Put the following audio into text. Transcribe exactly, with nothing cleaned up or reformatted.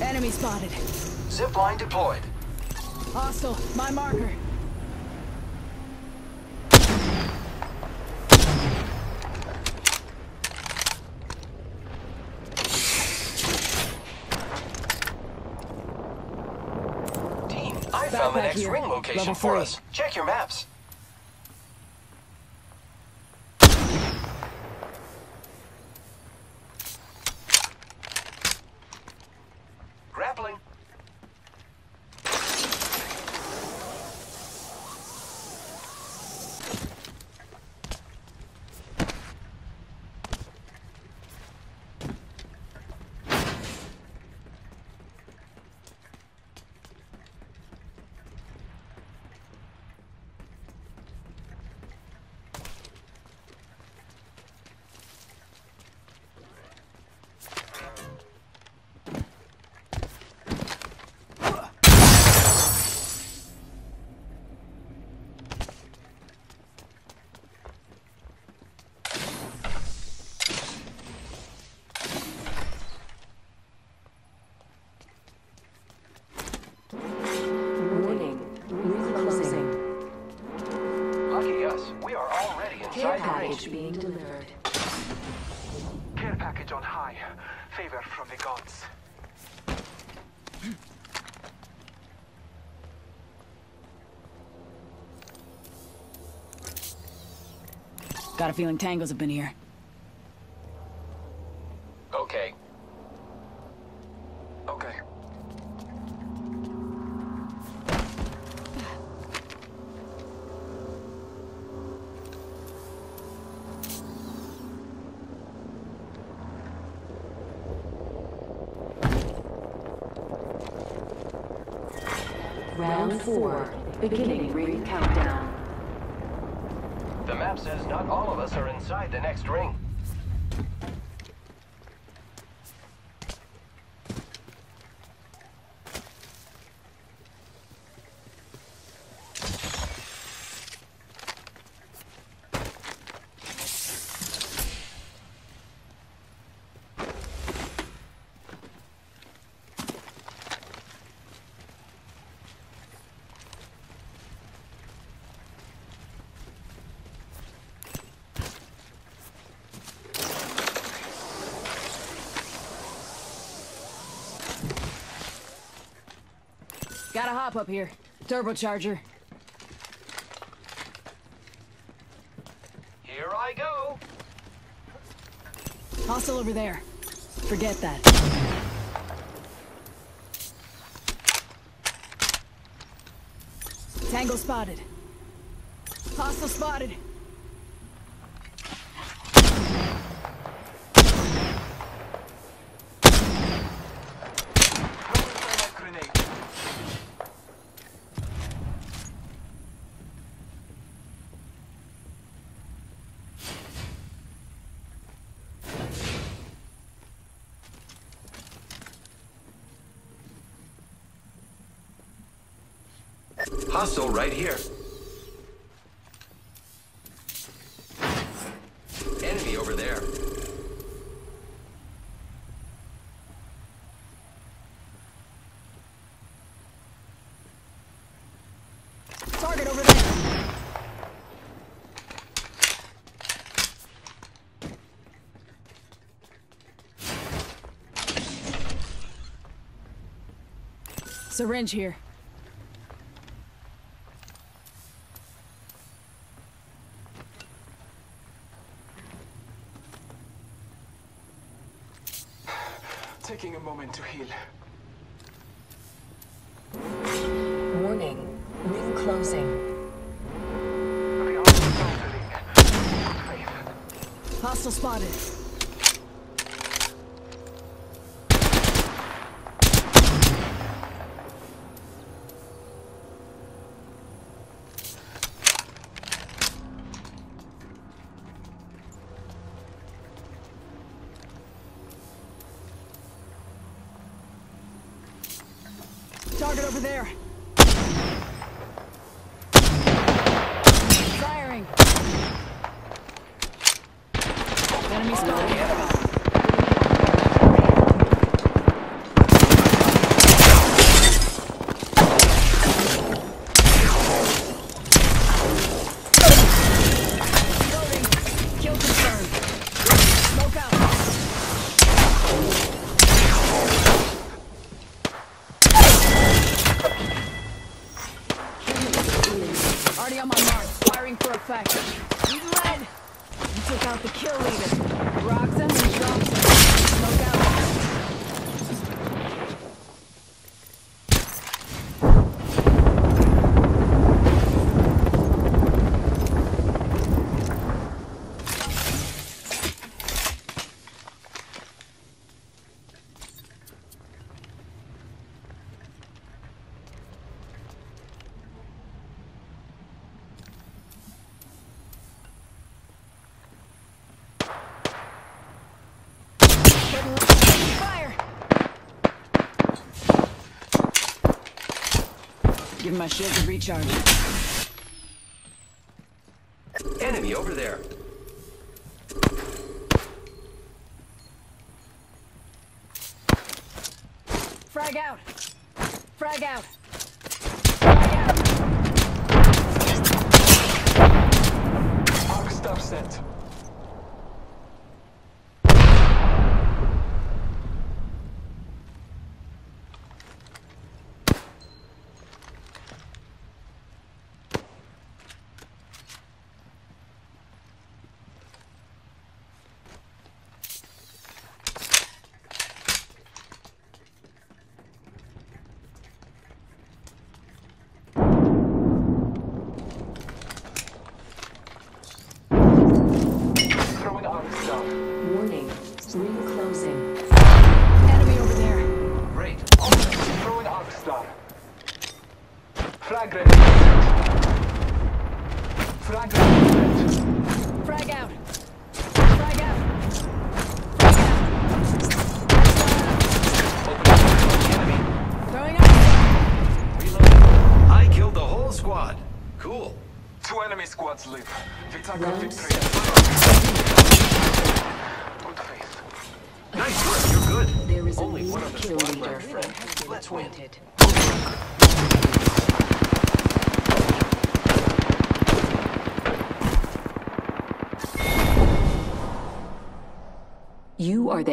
Enemy spotted. Zip line deployed. Hostile, my marker. Team, I found the next ring location for us. Check your maps. Being delivered. Care package on high. Favor from the gods. Got a feeling tangos have been here. Okay. Okay. Round four, beginning ring countdown. The map says not all of us are inside the next ring. Gotta hop up here. Turbocharger. Here I go. Hostile over there. Forget that. Tango spotted. Hostile spotted. Hostile right here. Enemy over there. Target over there. Syringe here. Taking a moment to heal. Warning, room closing. Hostile spotted. Target over there. Firing. Enemy spotted. firing for effect. We've led. We took out the kill leader. Rocks him and drops him. Smoke give my shield a recharge. Enemy over there. Frag out. Frag out. Frag out. Arc stuff set. Warning, ring closing. Enemy over there. Great. Throwing arc star. Frag ready. Frag ready. Frag out. Frag out. Frag out. Enemy. Throwing up. Reloading. I killed the whole squad. Cool. Two enemy squads live. We took our victory. Nice work, you're good. There is only one other kill leader. Let's win. You are the